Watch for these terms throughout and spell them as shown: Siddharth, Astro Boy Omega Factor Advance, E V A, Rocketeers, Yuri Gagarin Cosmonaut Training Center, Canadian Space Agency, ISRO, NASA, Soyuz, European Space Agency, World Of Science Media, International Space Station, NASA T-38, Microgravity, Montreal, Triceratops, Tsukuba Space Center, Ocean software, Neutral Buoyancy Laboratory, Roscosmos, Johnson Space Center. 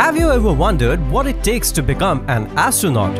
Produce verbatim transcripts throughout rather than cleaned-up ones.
Have you ever wondered what it takes to become an astronaut?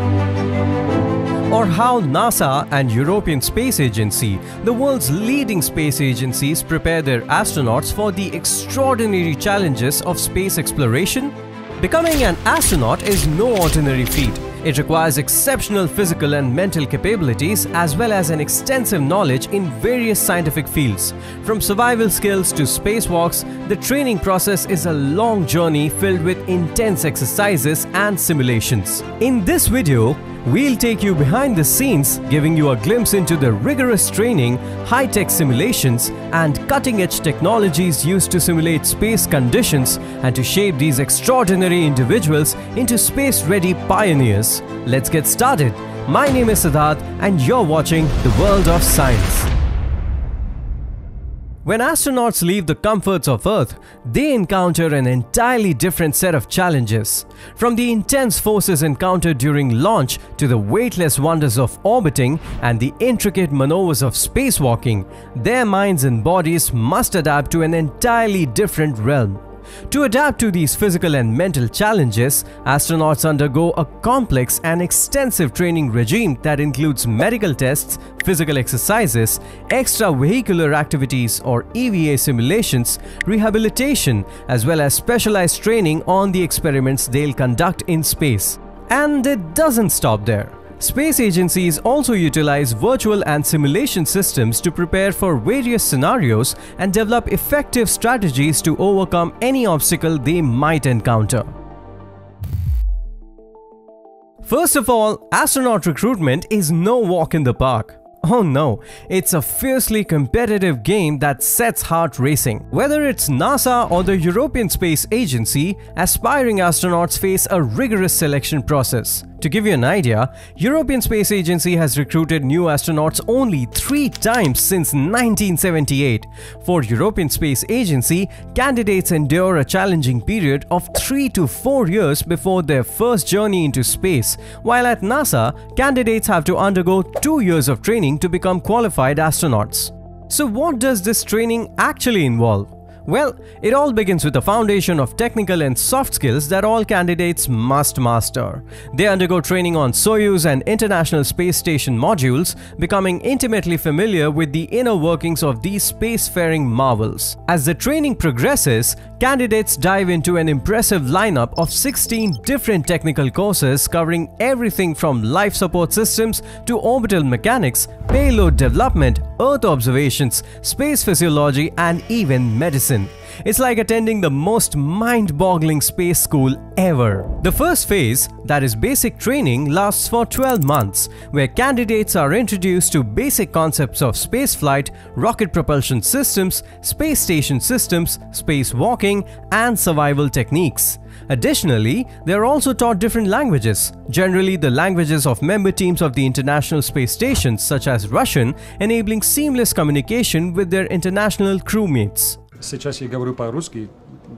Or how NASA and European Space Agency, the world's leading space agencies, prepare their astronauts for the extraordinary challenges of space exploration? Becoming an astronaut is no ordinary feat. It requires exceptional physical and mental capabilities as well as an extensive knowledge in various scientific fields. From survival skills to spacewalks, the training process is a long journey filled with intense exercises and simulations. In this video, we'll take you behind the scenes, giving you a glimpse into the rigorous training, high-tech simulations and cutting-edge technologies used to simulate space conditions and to shape these extraordinary individuals into space-ready pioneers. Let's get started. My name is Siddharth and you're watching The World of Science. When astronauts leave the comforts of Earth, they encounter an entirely different set of challenges. From the intense forces encountered during launch to the weightless wonders of orbiting and the intricate maneuvers of spacewalking, their minds and bodies must adapt to an entirely different realm. To adapt to these physical and mental challenges, astronauts undergo a complex and extensive training regime that includes medical tests, physical exercises, extravehicular activities or E V A simulations, rehabilitation, as well as specialized training on the experiments they'll conduct in space. And it doesn't stop there. Space agencies also utilize virtual and simulation systems to prepare for various scenarios and develop effective strategies to overcome any obstacle they might encounter. First of all, astronaut recruitment is no walk in the park. Oh no, it's a fiercely competitive game that sets heart racing. Whether it's NASA or the European Space Agency, aspiring astronauts face a rigorous selection process. To give you an idea, European Space Agency has recruited new astronauts only three times since nineteen seventy-eight. For European Space Agency, candidates endure a challenging period of three to four years before their first journey into space, while at NASA, candidates have to undergo two years of training to become qualified astronauts. So what does this training actually involve? Well, it all begins with a foundation of technical and soft skills that all candidates must master. They undergo training on Soyuz and International Space Station modules, becoming intimately familiar with the inner workings of these spacefaring marvels. As the training progresses, candidates dive into an impressive lineup of sixteen different technical courses covering everything from life support systems to orbital mechanics, payload development, Earth observations, space physiology, and even medicine. It's like attending the most mind-boggling space school ever. The first phase, that is basic training, lasts for twelve months, where candidates are introduced to basic concepts of spaceflight, rocket propulsion systems, space station systems, spacewalking, and survival techniques. Additionally, they are also taught different languages, generally the languages of member teams of the International Space Station, such as Russian, enabling seamless communication with their international crewmates. Сейчас я говорю по-русски,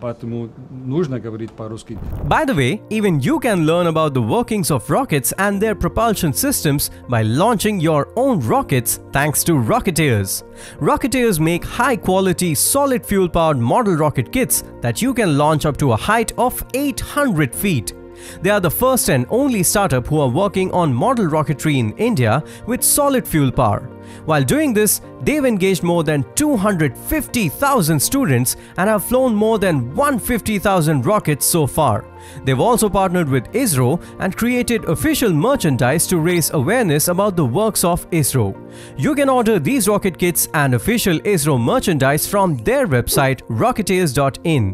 поэтому нужно говорить по-русски. By the way, even you can learn about the workings of rockets and their propulsion systems by launching your own rockets thanks to Rocketeers. Rocketeers make high-quality, solid fuel-powered model rocket kits that you can launch up to a height of eight hundred feet. They are the first and only startup who are working on model rocketry in India with solid fuel power. While doing this, they've engaged more than two hundred fifty thousand students and have flown more than one hundred fifty thousand rockets so far. They've also partnered with ISRO and created official merchandise to raise awareness about the works of ISRO. You can order these rocket kits and official ISRO merchandise from their website rocketeers dot in.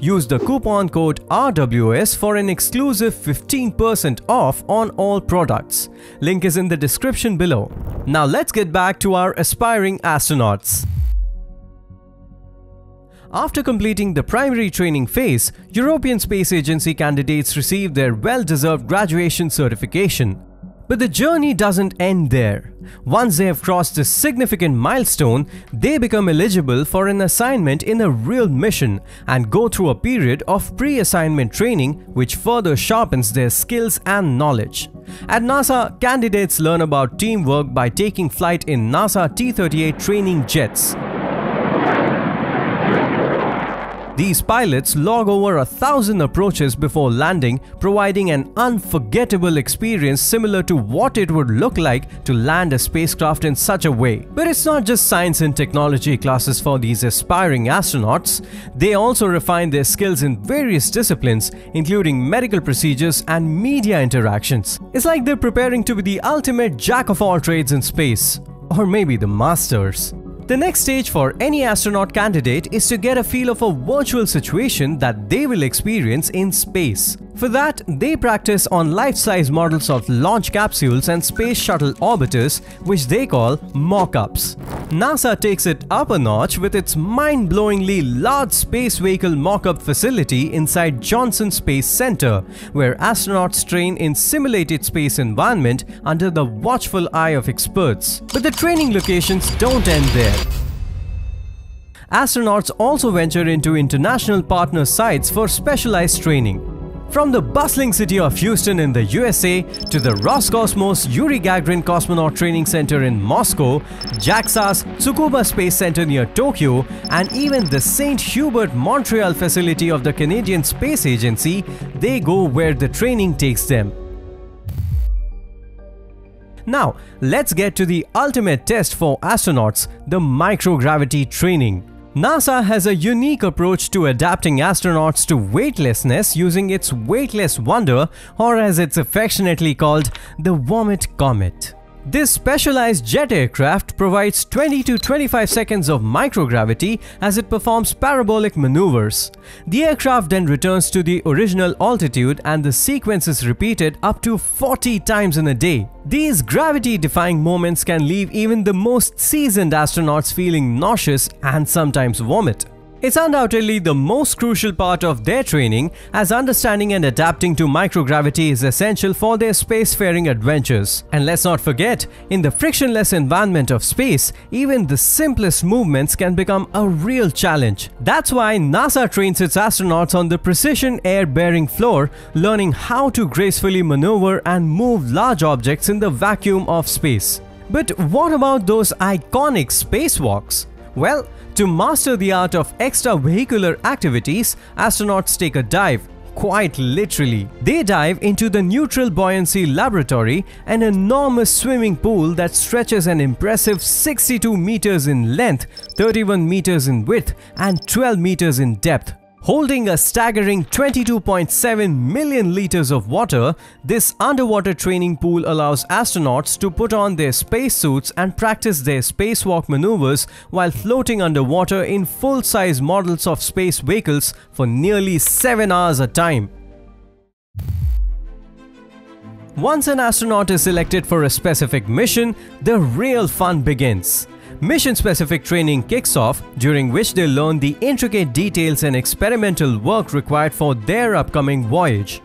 Use the coupon code R W S for an exclusive fifteen percent off on all products. Link is in the description below. Now let's get back to our aspiring astronauts. After completing the primary training phase, European Space Agency candidates receive their well-deserved graduation certification. But the journey doesn't end there. Once they have crossed this significant milestone, they become eligible for an assignment in a real mission and go through a period of pre-assignment training which further sharpens their skills and knowledge. At NASA, candidates learn about teamwork by taking flight in NASA T thirty-eight training jets. These pilots log over a thousand approaches before landing, providing an unforgettable experience similar to what it would look like to land a spacecraft in such a way. But it's not just science and technology classes for these aspiring astronauts. They also refine their skills in various disciplines, including medical procedures and media interactions. It's like they're preparing to be the ultimate jack of all trades in space, or maybe the masters. The next stage for any astronaut candidate is to get a feel of a virtual situation that they will experience in space. For that, they practice on life-size models of launch capsules and space shuttle orbiters, which they call mock-ups. NASA takes it up a notch with its mind-blowingly large space vehicle mock-up facility inside Johnson Space Center, where astronauts train in simulated space environment under the watchful eye of experts. But the training locations don't end there. Astronauts also venture into international partner sites for specialized training. From the bustling city of Houston in the U S A to the Roscosmos Yuri Gagarin Cosmonaut Training Center in Moscow, JAXA's Tsukuba Space Center near Tokyo, and even the Saint Hubert Montreal facility of the Canadian Space Agency, they go where the training takes them. Now, let's get to the ultimate test for astronauts, the microgravity training. NASA has a unique approach to adapting astronauts to weightlessness using its weightless wonder, or as it's affectionately called, the Vomit Comet. This specialized jet aircraft provides twenty to twenty-five seconds of microgravity as it performs parabolic maneuvers. The aircraft then returns to the original altitude and the sequence is repeated up to forty times in a day. These gravity-defying moments can leave even the most seasoned astronauts feeling nauseous and sometimes vomit. It's undoubtedly the most crucial part of their training, as understanding and adapting to microgravity is essential for their spacefaring adventures. And let's not forget, in the frictionless environment of space, even the simplest movements can become a real challenge. That's why NASA trains its astronauts on the precision air-bearing floor, learning how to gracefully maneuver and move large objects in the vacuum of space. But what about those iconic spacewalks? Well, to master the art of extravehicular activities, astronauts take a dive, quite literally. They dive into the Neutral Buoyancy Laboratory, an enormous swimming pool that stretches an impressive sixty-two meters in length, thirty-one meters in width, and twelve meters in depth. Holding a staggering twenty-two point seven million liters of water, this underwater training pool allows astronauts to put on their spacesuits and practice their spacewalk maneuvers while floating underwater in full-size models of space vehicles for nearly seven hours a time. Once an astronaut is selected for a specific mission, the real fun begins. Mission-specific training kicks off, during which they learn the intricate details and experimental work required for their upcoming voyage.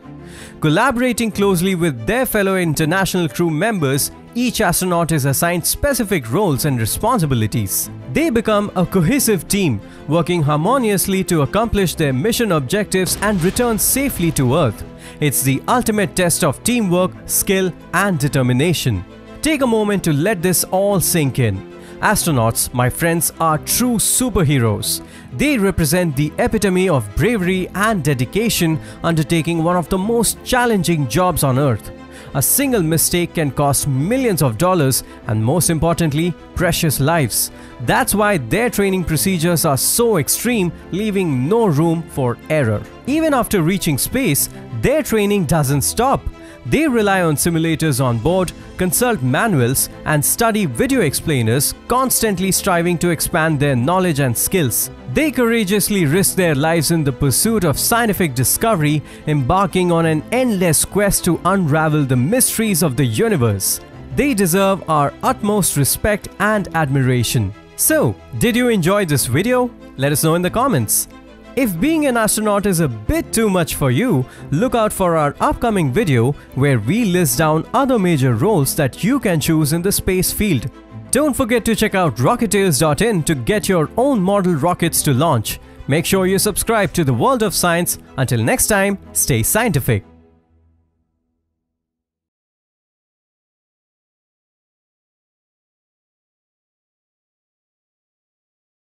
Collaborating closely with their fellow international crew members, each astronaut is assigned specific roles and responsibilities. They become a cohesive team, working harmoniously to accomplish their mission objectives and return safely to Earth. It's the ultimate test of teamwork, skill, and determination. Take a moment to let this all sink in. Astronauts, my friends, are true superheroes. They represent the epitome of bravery and dedication, undertaking one of the most challenging jobs on Earth. A single mistake can cost millions of dollars and, most importantly, precious lives. That's why their training procedures are so extreme, leaving no room for error. Even after reaching space, their training doesn't stop. They rely on simulators on board, consult manuals, and study video explainers, constantly striving to expand their knowledge and skills. They courageously risk their lives in the pursuit of scientific discovery, embarking on an endless quest to unravel the mysteries of the universe. They deserve our utmost respect and admiration. So, did you enjoy this video? Let us know in the comments. If being an astronaut is a bit too much for you, look out for our upcoming video where we list down other major roles that you can choose in the space field. Don't forget to check out rocketeers dot in to get your own model rockets to launch. Make sure you subscribe to the World of Science. Until next time, stay scientific.